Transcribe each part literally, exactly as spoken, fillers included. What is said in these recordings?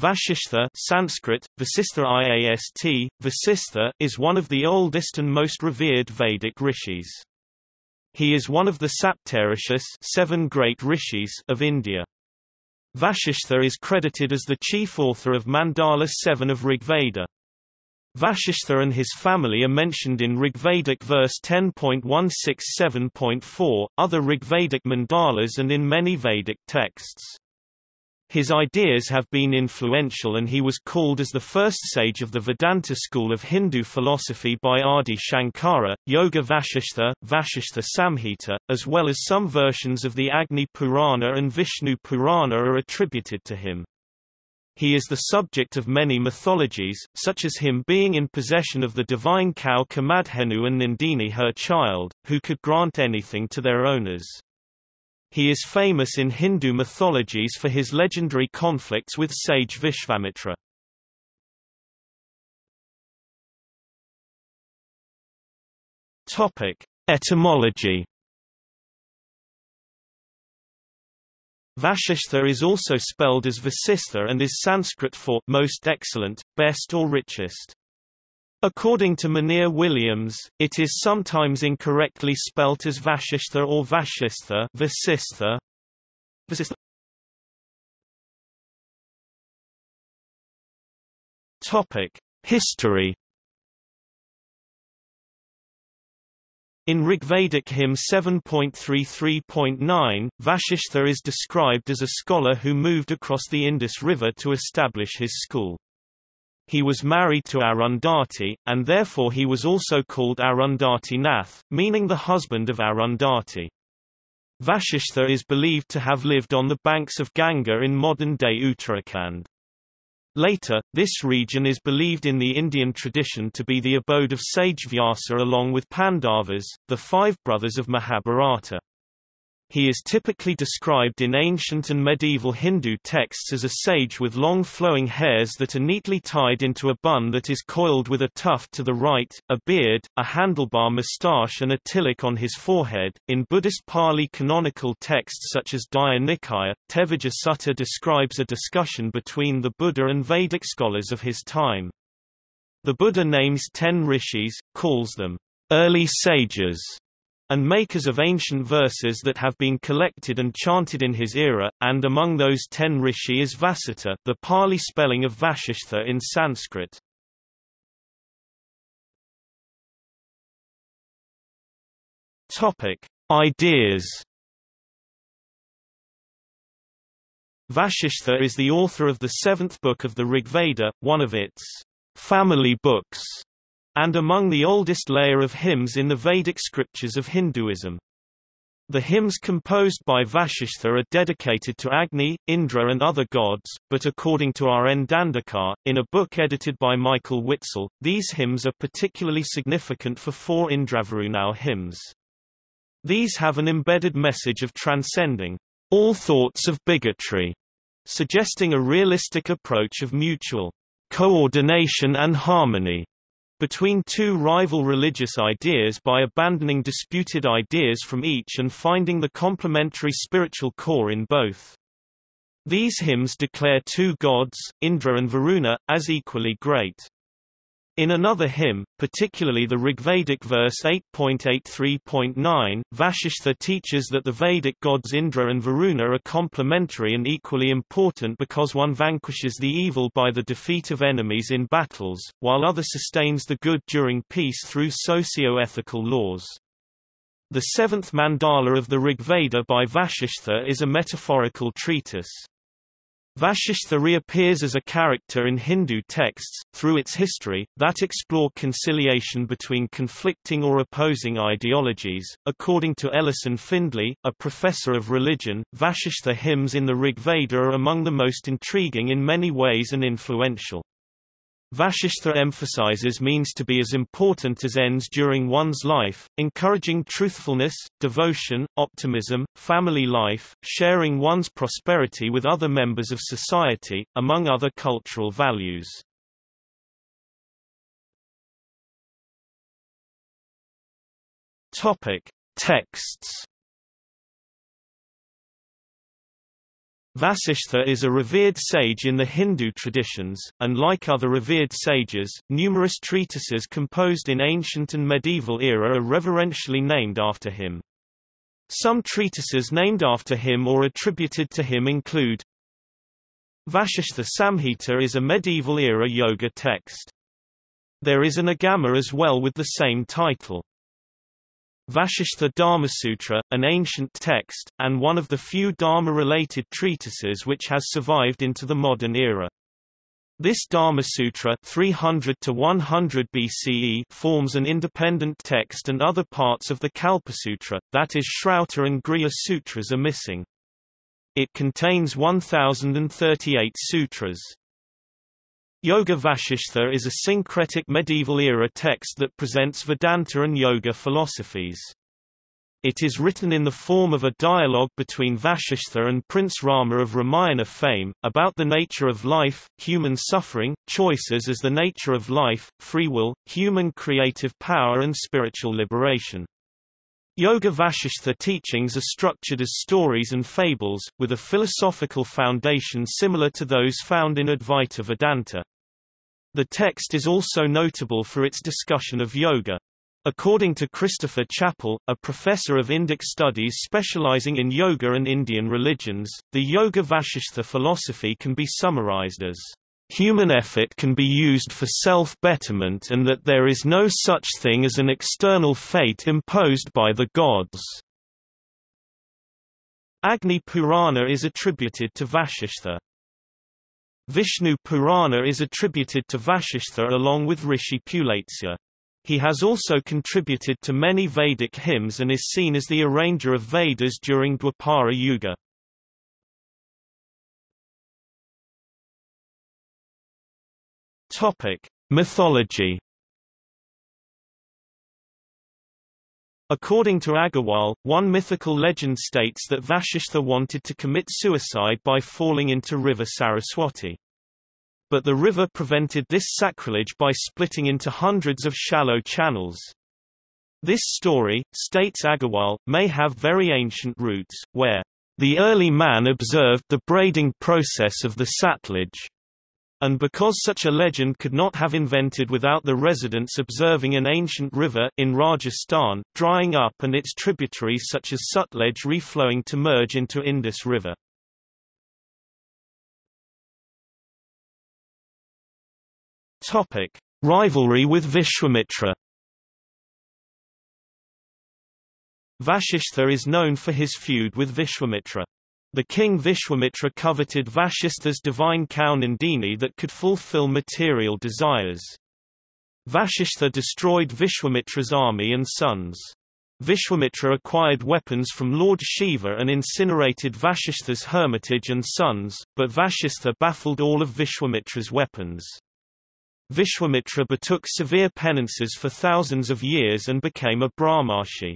Vasishtha Sanskrit, Vasistha IAST, Vasistha, is one of the oldest and most revered Vedic rishis. He is one of the Saptarishis, seven great rishis of India. Vasishtha is credited as the chief author of Mandala seven of Rigveda. Vasishtha and his family are mentioned in Rigvedic verse ten point one six seven point four, other Rigvedic mandalas and in many Vedic texts. His ideas have been influential and he was called as the first sage of the Vedanta school of Hindu philosophy by Adi Shankara, Yoga Vasishtha, Vasishtha Samhita, as well as some versions of the Agni Purana and Vishnu Purana are attributed to him. He is the subject of many mythologies, such as him being in possession of the divine cow Kamadhenu and Nandini her child, who could grant anything to their owners. He is famous in Hindu mythologies for his legendary conflicts with sage Vishvamitra. Topic: Etymology. Vasishtha is also spelled as Vasistha and is Sanskrit for most excellent, best or richest. According to Mynheer Williams, it is sometimes incorrectly spelt as Vasishtha or Vasistha. Vasistha. Vasistha. Topic: History. In Rigvedic hymn seven point thirty-three point nine, Vasishtha is described as a scholar who moved across the Indus River to establish his school. He was married to Arundhati, and therefore he was also called Arundhati Nath, meaning the husband of Arundhati. Vasishtha is believed to have lived on the banks of Ganga in modern-day Uttarakhand. Later, this region is believed in the Indian tradition to be the abode of sage Vyasa along with Pandavas, the five brothers of Mahabharata. He is typically described in ancient and medieval Hindu texts as a sage with long flowing hairs that are neatly tied into a bun that is coiled with a tuft to the right, a beard, a handlebar moustache and a tilak on his forehead. In Buddhist Pali canonical texts such as Daya Nikaya, Tevija Sutta describes a discussion between the Buddha and Vedic scholars of his time. The Buddha names ten rishis, calls them early sages, and makers of ancient verses that have been collected and chanted in his era, and among those ten rishi is Vasishtha, the Pali spelling of Vasishtha in Sanskrit. Topic: Ideas. Vasishtha is the author of the seventh book of the Rigveda, one of its family books, and among the oldest layer of hymns in the Vedic scriptures of Hinduism. The hymns composed by Vasishtha are dedicated to Agni, Indra and other gods, but according to R. N. Dandekar, in a book edited by Michael Witzel, these hymns are particularly significant for four Indravarunau hymns. These have an embedded message of transcending all thoughts of bigotry, suggesting a realistic approach of mutual coordination and harmony between two rival religious ideas by abandoning disputed ideas from each and finding the complementary spiritual core in both. These hymns declare two gods, Indra and Varuna, as equally great. In another hymn, particularly the Rigvedic verse eight point eighty-three point nine, Vasishtha teaches that the Vedic gods Indra and Varuna are complementary and equally important because one vanquishes the evil by the defeat of enemies in battles, while other sustains the good during peace through socio-ethical laws. The seventh mandala of the Rigveda by Vasishtha is a metaphorical treatise. Vasishtha reappears as a character in Hindu texts, through its history, that explore conciliation between conflicting or opposing ideologies. According to Ellison Findlay, a professor of religion, Vasishtha hymns in the Rigveda are among the most intriguing in many ways and influential. Vasishtha emphasizes means to be as important as ends during one's life, encouraging truthfulness, devotion, optimism, family life, sharing one's prosperity with other members of society, among other cultural values. Topic: Texts. Vasishtha is a revered sage in the Hindu traditions, and like other revered sages, numerous treatises composed in ancient and medieval era are reverentially named after him. Some treatises named after him or attributed to him include Vasishtha Samhita is a medieval-era yoga text. There is an Agama as well with the same title. Vasishtha Dharmasutra, an ancient text, and one of the few Dharma-related treatises which has survived into the modern era. This Dharmasutra three hundred to one hundred B C E forms an independent text, and other parts of the Kalpasutra, that is Shrauta and Griya sutras, are missing. It contains one thousand thirty-eight sutras. Yoga Vasishtha is a syncretic medieval-era text that presents Vedanta and yoga philosophies. It is written in the form of a dialogue between Vasishtha and Prince Rama of Ramayana fame, about the nature of life, human suffering, choices as the nature of life, free will, human creative power and spiritual liberation. Yoga Vasishtha teachings are structured as stories and fables, with a philosophical foundation similar to those found in Advaita Vedanta. The text is also notable for its discussion of yoga. According to Christopher Chappell, a professor of Indic studies specializing in yoga and Indian religions, the Yoga Vasishtha philosophy can be summarized as human effort can be used for self-betterment, and that there is no such thing as an external fate imposed by the gods. Agni Purana is attributed to Vasishtha. Vishnu Purana is attributed to Vasishtha along with Rishi Pulatsya. He has also contributed to many Vedic hymns and is seen as the arranger of Vedas during Dwapara Yuga. Topic: Mythology. According to Agarwal, one mythical legend states that Vasishtha wanted to commit suicide by falling into river Saraswati. But the river prevented this sacrilege by splitting into hundreds of shallow channels. This story, states Agarwal, may have very ancient roots, where the early man observed the braiding process of the satluj. And because such a legend could not have invented without the residents observing an ancient river, in Rajasthan, drying up and its tributaries such as Sutlej reflowing to merge into Indus River. Rivalry with Vishwamitra. Vasishtha is known for his feud with Vishwamitra. The king Vishwamitra coveted Vasishtha's divine cow Nandini that could fulfill material desires. Vasishtha destroyed Vishwamitra's army and sons. Vishwamitra acquired weapons from Lord Shiva and incinerated Vasishtha's hermitage and sons, but Vasishtha baffled all of Vishwamitra's weapons. Vishwamitra betook severe penances for thousands of years and became a Brahmarshi.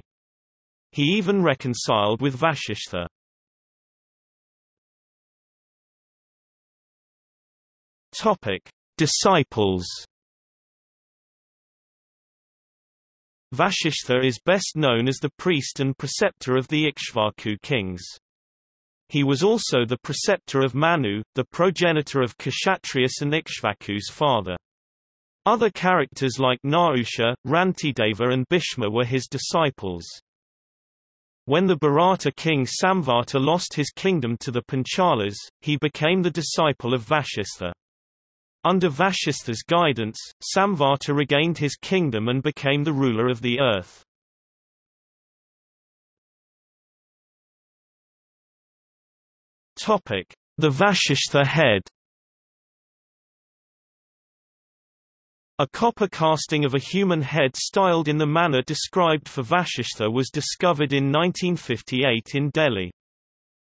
He even reconciled with Vasishtha. Topic: Disciples. Vasishtha is best known as the priest and preceptor of the Ikshvaku kings. He was also the preceptor of Manu, the progenitor of Kshatriyas and Ikshvaku's father. Other characters like Nausha, Rantideva and Bhishma were his disciples. When the Bharata king Samvarta lost his kingdom to the Panchalas, he became the disciple of Vasishtha. Under Vasishtha's guidance, Samvarta regained his kingdom and became the ruler of the earth. Topic: The Vasishtha head. A copper casting of a human head styled in the manner described for Vasishtha was discovered in nineteen fifty-eight in Delhi.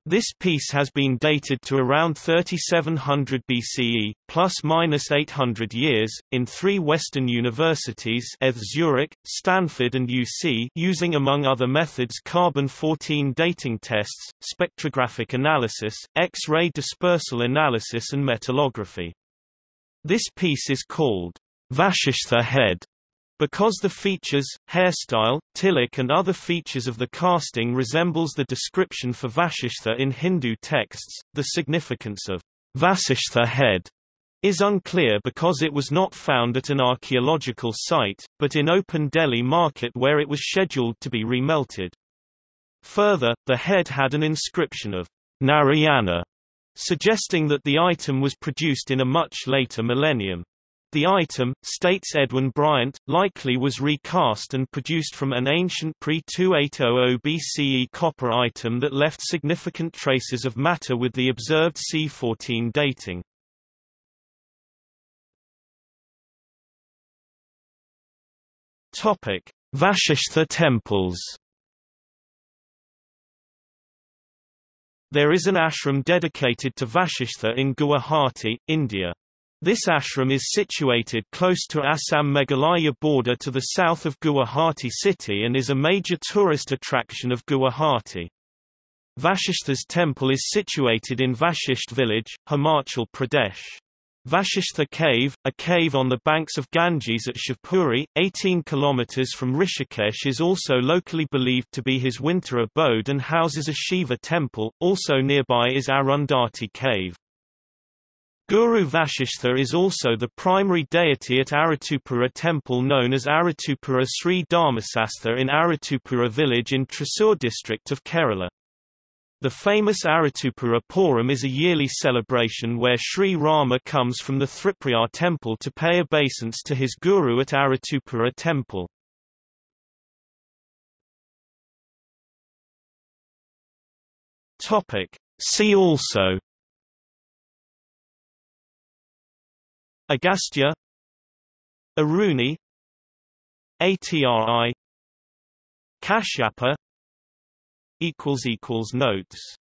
This piece has been dated to around thirty-seven hundred B C E, plus minus eight hundred years, in three Western universities E T H Zurich, Stanford and U C, using among other methods carbon fourteen dating tests, spectrographic analysis, X-ray dispersal analysis and metallography. This piece is called Vasishtha Head Because the features, hairstyle, tilak and other features of the casting resembles the description for Vasishtha in Hindu texts, the significance of Vasishtha head is unclear because it was not found at an archaeological site, but in open Delhi market where it was scheduled to be remelted. Further, the head had an inscription of Narayana, suggesting that the item was produced in a much later millennium. The item, states Edwin Bryant, likely was recast and produced from an ancient pre twenty-eight hundred B C E copper item that left significant traces of matter with the observed C fourteen dating. Vasishtha temples. There is an ashram dedicated to Vasishtha in Guwahati, India. This ashram is situated close to Assam-Meghalaya border to the south of Guwahati city and is a major tourist attraction of Guwahati. Vasishtha's temple is situated in Vasisht village, Himachal Pradesh. Vasishtha cave, a cave on the banks of Ganges at Shivpuri, eighteen kilometers from Rishikesh, is also locally believed to be his winter abode and houses a Shiva temple. Also nearby is Arundhati cave. Guru Vasishtha is also the primary deity at Aratupura temple known as Aratupura Sri Dharmasastha in Aratupura village in Thrissur district of Kerala. The famous Aratupura Pooram is a yearly celebration where Sri Rama comes from the Thriprayar temple to pay obeisance to his guru at Aratupura temple. See also Agastya, Aruni, Atri, Kashyapa. Notes